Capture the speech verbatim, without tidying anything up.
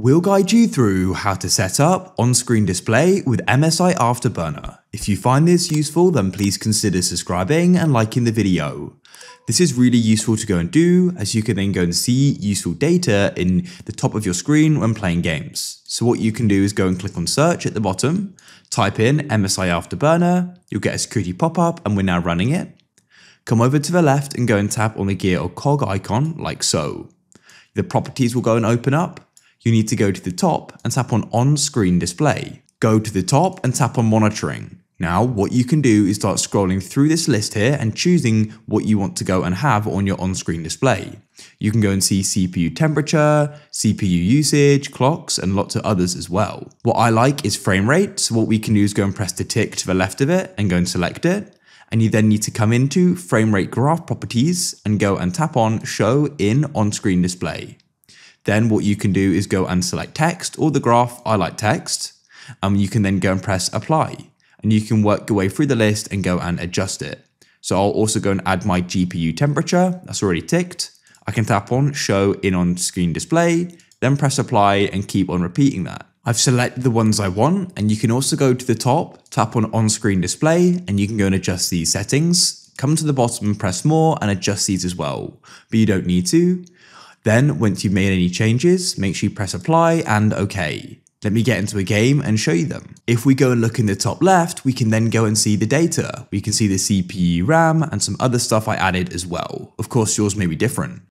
We'll guide you through how to set up on-screen display with M S I Afterburner. If you find this useful, then please consider subscribing and liking the video. This is really useful to go and do, as you can then go and see useful data in the top of your screen when playing games. So what you can do is go and click on search at the bottom, type in M S I Afterburner, you'll get a security pop-up and we're now running it. Come over to the left and go and tap on the gear or cog icon like so. The properties will go and open up. You need to go to the top and tap on on-screen display. Go to the top and tap on monitoring. Now what you can do is start scrolling through this list here and choosing what you want to go and have on your on-screen display. You can go and see C P U temperature, C P U usage, clocks and lots of others as well. What I like is frame rate, so what we can do is go and press the tick to the left of it and go and select it. And you then need to come into frame rate graph properties and go and tap on show in on-screen display. Then what you can do is go and select text or the graph, I like text, and you can then go and press apply and you can work your way through the list and go and adjust it. So I'll also go and add my G P U temperature, that's already ticked. I can tap on show in on screen display, then press apply and keep on repeating that. I've selected the ones I want and you can also go to the top, tap on on screen display and you can go and adjust these settings. Come to the bottom and press more and adjust these as well, but you don't need to. Then, once you've made any changes, make sure you press apply and OK. Let me get into a game and show you them. If we go and look in the top left, we can then go and see the data. We can see the C P U, RAM, and some other stuff I added as well. Of course, yours may be different.